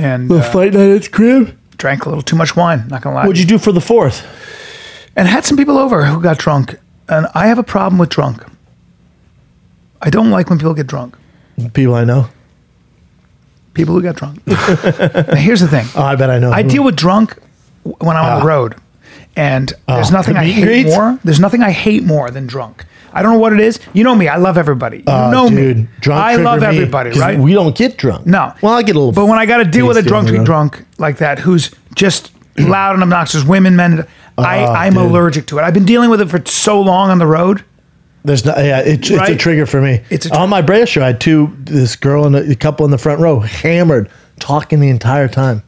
and little fight night at the crib. Drank a little too much wine. Not gonna lie. What'd you do for the Fourth? And had some people over who got drunk. And I have a problem with drunk. I don't like when people get drunk. People I know. People who got drunk. Now, here's the thing. Oh, I bet I know. I deal with drunk when I'm on the road. And there's nothing I hate more. There's nothing I hate more than drunk. I don't know what it is. You know me. I love everybody. You know me. Drunk I love everybody, right? We don't get drunk. No. Well, I get a little. But when I got to deal with a drunk like that, who's just loud and obnoxious, women, men, I'm allergic to it. I've been dealing with it for so long on the road. There's not, yeah, it's a trigger for me. On my Brea show, I had this girl and a couple in the front row, hammered, talking the entire time,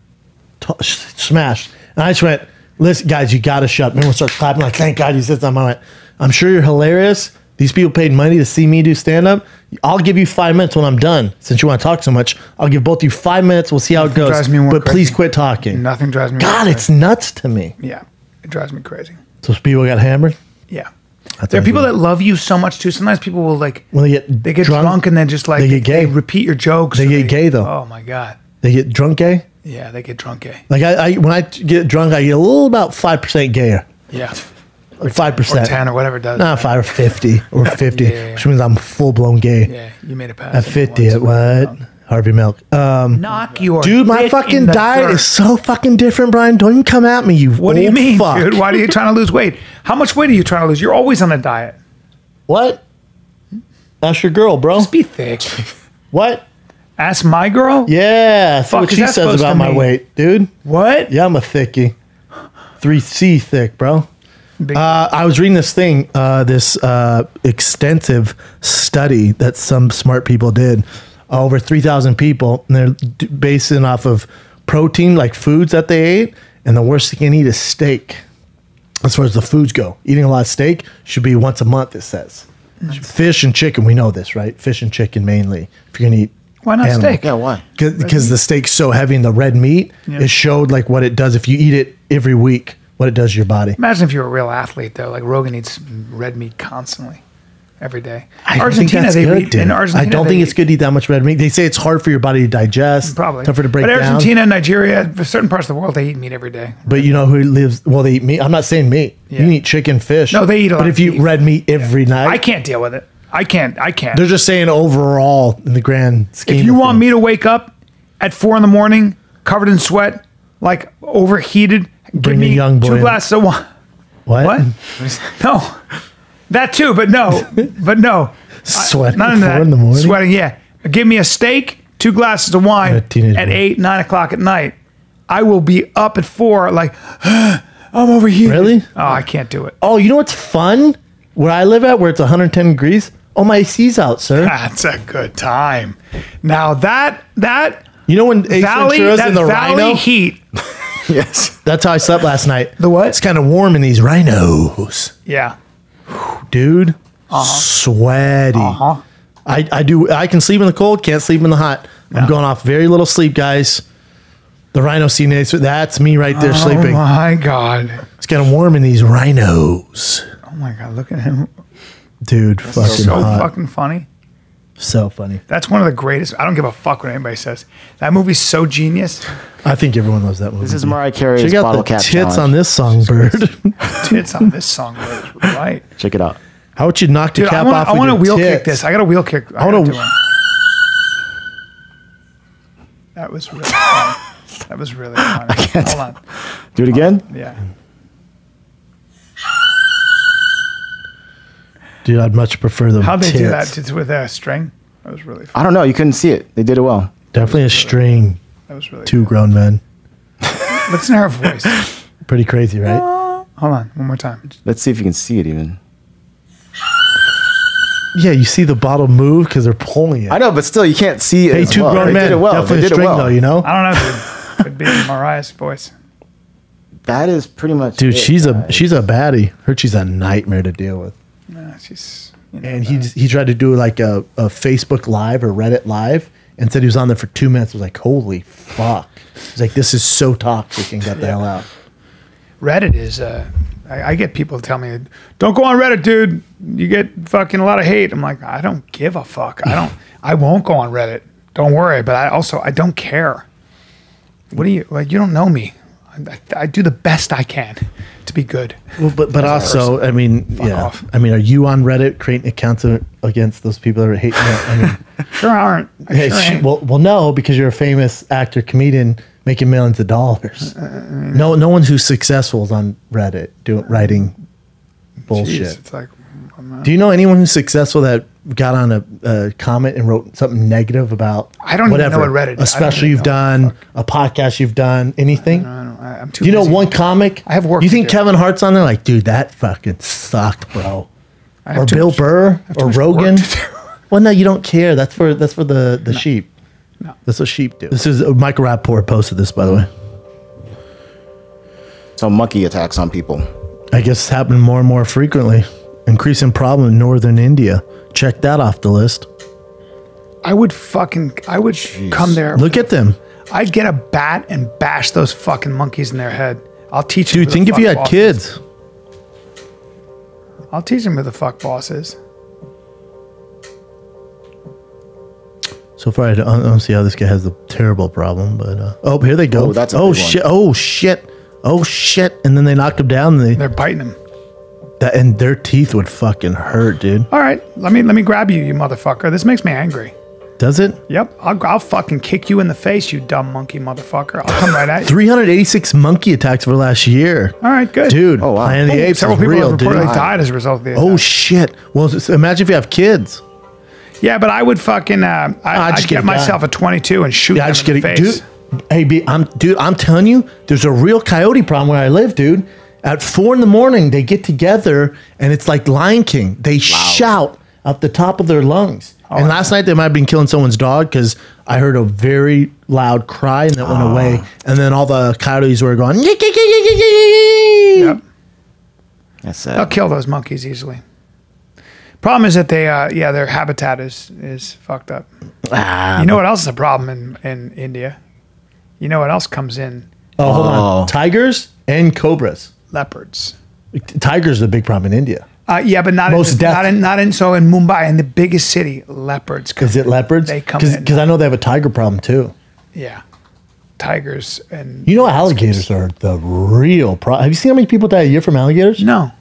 smashed. And I just went, listen, guys, you got to shut up. Everyone starts clapping like, thank God you said something. I went, I'm sure you're hilarious. These people paid money to see me do stand-up. I'll give you 5 minutes when I'm done. Since you want to talk so much, I'll give both of you 5 minutes. We'll see how it goes. Drives me more crazy. Please quit talking. Nothing drives me God, more it's crazy. Nuts to me. Yeah, it drives me crazy. So people got hammered? Yeah. There are people that love you so much too. Sometimes people will like when they get drunk and then just like they repeat your jokes. They get gay though. Oh my God. They get drunk gay? Yeah, they get drunk gay. Like when I get drunk, I get a little about 5% gayer. Yeah. Like 5%. Or 10 or whatever it does. Nah, 5 or 50 or 50, which means I'm full blown gay. Yeah, you made a pass. At 50 at what? Harvey Milk. Knock your dude, my fucking diet is so fucking different, Brian. Don't even come at me, you What do you mean, fuck. Dude? Why are you trying to lose weight? How much weight are you trying to lose? You're always on a diet. What? That's your girl, bro. Just be thick. What? Ask my girl? Yeah. That's what she says about my weight, dude. What? Yeah, I'm a thickie. 3C thick, bro. I was reading this thing, this extensive study that some smart people did. Over 3,000 people, and they're basing off of protein, like foods that they ate, and the worst they can eat is steak. As far as the foods go, eating a lot of steak should be once a month, it says. Fish and chicken, we know this, right? Fish and chicken mainly. If you're gonna eat, why not steak? Yeah, why? Because the steak's so heavy and the red meat, it showed like what it does if you eat it every week, what it does to your body. Imagine if you're a real athlete though, like Rogan eats red meat constantly. Every day. I don't think it's good to eat that much red meat. They say it's hard for your body to digest. Probably. Tougher to break down. But Argentina, Nigeria, certain parts of the world, they eat meat every day. But you know who lives, well, they eat meat. I'm not saying meat. Yeah. You can eat chicken, fish. No, they eat a lot. But if you eat red meat every night. I can't deal with it. I can't. They're just saying overall in the grand scheme. If you want me to wake up at 4 in the morning, covered in sweat, like overheated, bring me a young boy 2 glasses of wine. What? No. That too, but no. Sweating at 4 in the morning? Sweating, yeah. Give me a steak, 2 glasses of wine at 8, 9 o'clock at night. I will be up at 4 like, I'm over here. Really? Oh, I can't do it. Oh, you know what's fun? Where I live at, where it's 110 degrees? Oh, my AC's out, sir. That's a good time. Now that you know when valley, Ace that in the valley rhino? Heat. Yes. That's how I slept last night. The what? It's kind of warm in these rhinos. Yeah. Dude, sweaty. I can sleep in the cold, can't sleep in the hot. No. I'm going off very little sleep, guys. The rhino scene, that's me right there sleeping. Oh my God. It's getting warm in these rhinos. Oh my God, look at him. Dude, that's fucking so hot. Fucking funny. So funny. That's one of the greatest. I don't give a fuck what anybody says. That movie's so genius. I think everyone loves that movie. This is Mariah Carey's bottle cap challenge. Check out the tits on this songbird. Tits on this songbird. Right. Check it out. How would you knock the cap off? I want to wheel kick this. I got a wheel kick. I want to. That was really fun. That was really fun. Hold on. Do it again? Yeah. Dude, I'd much prefer the How'd they tits. Do that? It's with a string? That was really fun. I don't know. You couldn't see it. They did it well. Definitely a string. That was really Two grown men. Listen to her voice. Pretty crazy, right? Hold on. One more time. Let's see if you can see it even. Yeah, you see the bottle move because they're pulling it. I know, but still, you can't see it. Hey, two grown men. They did it well. Definitely a string, though, you know? I don't know. Could be Mariah's voice. That is pretty much Dude, it, she's a baddie. She's a nightmare to deal with. Nah, she's, you know, and he tried to do like a Facebook Live or Reddit Live and said he was on there for 2 minutes. I was like, holy fuck. He's like, this is so toxic and got the hell out. Reddit is, I get people tell me, don't go on Reddit, dude. You get fucking a lot of hate. I'm like, I don't give a fuck. I won't go on Reddit. Don't worry. But I don't care. What do you like? You don't know me. I do the best I can to be good. Well, but also, I mean, yeah. Off. I mean, are you on Reddit creating accounts against those people that are hating? Sure aren't. Sure ain't. Well, no, because you're a famous actor, comedian, making millions of dollars. No one who's successful is on Reddit writing bullshit. Geez, it's like, do you know anyone who's successful that got on a comment and wrote something negative about whatever, even know what Reddit is. A special you've done, a podcast you've done, anything? I'm too busy. One comic? I have work. You think Kevin Hart's on there? Like, dude, that fucking sucked, bro. Or Bill Burr or Rogan? Well, no, you don't care. That's for the sheep. No. That's what sheep do. This is Michael Rapport posted this, by the way. So monkey attacks on people, I guess, it's happening more and more frequently. Increasing problem in northern India. Check that off the list. I would Jeez. Come there. Look at them. I'd get a bat and bash those fucking monkeys in their head. I'll teach them. Dude, think if you had kids. I'll teach them who the fuck boss is. So far, I don't see how this guy has a terrible problem, but oh, here they go. Oh, that's a big one. Shit! Oh shit! Oh shit! And then they knock him down. And they're biting him. And their teeth would fucking hurt, dude. All right, let me grab you, you motherfucker. This makes me angry. Does it? Yep. I'll fucking kick you in the face, you dumb monkey motherfucker. I'll come right at you. 386 monkey attacks for last year. All right, good, dude. Oh wow. Planet of the Apes. Several people have reportedly died as a result of the attack. Oh shit. Well, imagine if you have kids. Yeah, but I would fucking I'd get myself a 22 and shoot them in the face. Dude, I'm telling you, there's a real coyote problem where I live, dude. At 4 in the morning, they get together, and it's like Lion King. They shout out the top of their lungs. Oh, and last night, they might have been killing someone's dog because I heard a very loud cry, and that went away. And then all the coyotes were going, yep. That's sad. They'll kill those monkeys easily. Problem is that they, their habitat is fucked up. You know what else is a problem in India? You know what else comes in? Oh, hold on. Tigers and cobras. Leopards. Tigers are the big problem in India. Yeah, but not in Mumbai, in the biggest city, leopards. Is it leopards? They come in. Because I know they have a tiger problem too. Yeah, tigers and. You know, alligators are the real problem. Have you seen how many people die a year from alligators? No.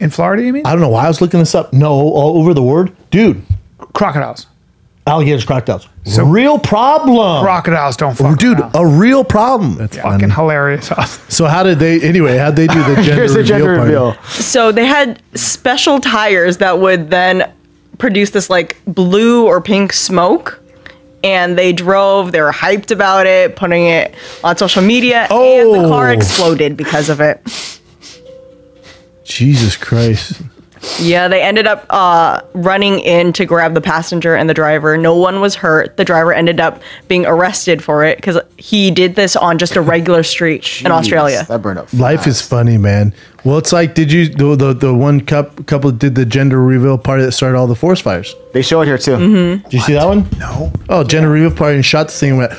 In Florida, you mean? I don't know why I was looking this up. No, all over the world, dude. Crocodiles. Alligators, crocodiles. So real problem. Crocodiles don't fuck. Dude, around. A real problem. That's fucking hilarious. So how'd they do the gender reveal? So they had special tires that would then produce this like blue or pink smoke. And they were hyped about it, putting it on social media. Oh. And the car exploded because of it. Jesus Christ. Yeah, they ended up running in to grab the passenger and the driver. No one was hurt. The driver ended up being arrested for it because he did this on just a regular street in Australia. That burned up fast. Life is funny, man. Well, it's like, did you the one couple did the gender reveal party that started all the forest fires? They show it here too. Mm-hmm. Did you see that one? No. Oh, gender reveal party and shot the thing and went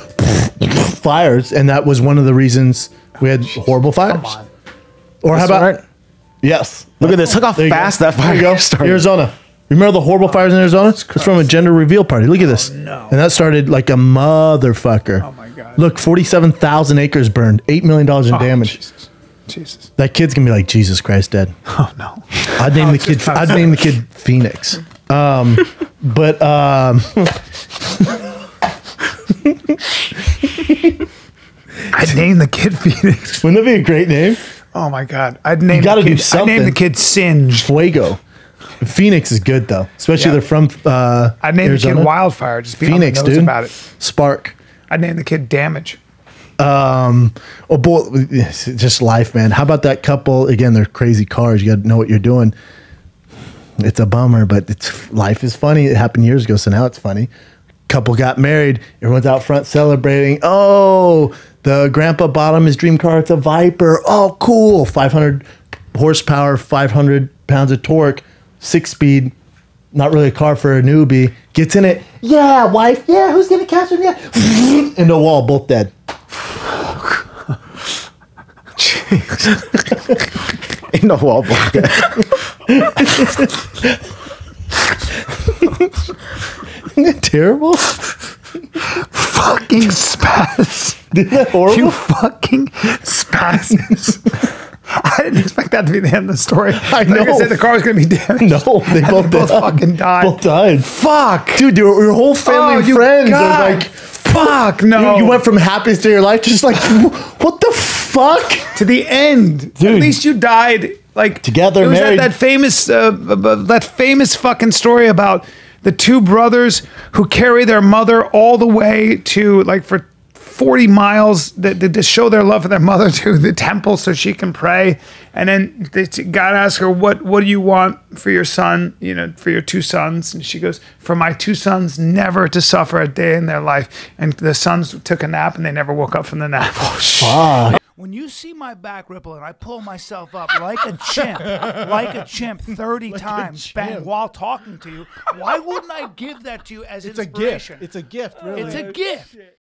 fires, and that was one of the reasons we had horrible fires. Come on. Or how about? Yes. Look at this. Look how fast that fire started. Arizona. Remember the horrible fires in Arizona? It's from a gender reveal party. Look at this. No. And that started like a motherfucker. Oh, my God. Look, 47,000 acres burned. $8 million in damage. Jesus. That kid's going to be like, Jesus Christ, Dad. Oh, no. I'd name the kid Phoenix. I'd name the kid Phoenix. Wouldn't that be a great name? Oh my God! I'd name the kid Singe. Fuego. Phoenix is good though, especially they're from. I'd name Arizona. The kid Wildfire. Just be Phoenix, on the nose about it. Spark. I'd name the kid Damage. Oh boy, just life, man. How about that couple? Again, they're crazy cars. You got to know what you're doing. It's a bummer, but life is funny. It happened years ago, so now it's funny. Couple got married. Everyone's out front celebrating. Oh. The grandpa bought him his dream car. It's a Viper. Oh, cool. 500 horsepower, 500 pounds of torque, 6-speed. Not really a car for a newbie. Gets in it. Yeah, wife. Yeah, who's going to catch him? Yeah. In the wall, both dead. Jeez. In the wall, both dead. Isn't it terrible? Fucking spaz. Isn't that horrible? You fucking spaz. I didn't expect that to be the end of the story. I know. Like I said, the car was going to be damaged. No, they both fucking died. Both died. Fuck. Dude, your whole family and friends are like, fuck, no. You went from happiest day of your life to just like, what the fuck? To the end. Dude. At least you died like together, it was married. That famous fucking story about the two brothers who carry their mother all the way to like for 40 miles to show their love for their mother to the temple so she can pray. And then God asks her, what do you want for your son, you know, for your two sons? And she goes, for my two sons never to suffer a day in their life. And the sons took a nap and they never woke up from the nap. Oh, shit. When you see my back ripple and I pull myself up like a chimp 30 times while talking to you, why wouldn't I give that to you as inspiration? It's a gift. It's a gift, really. It's a gift.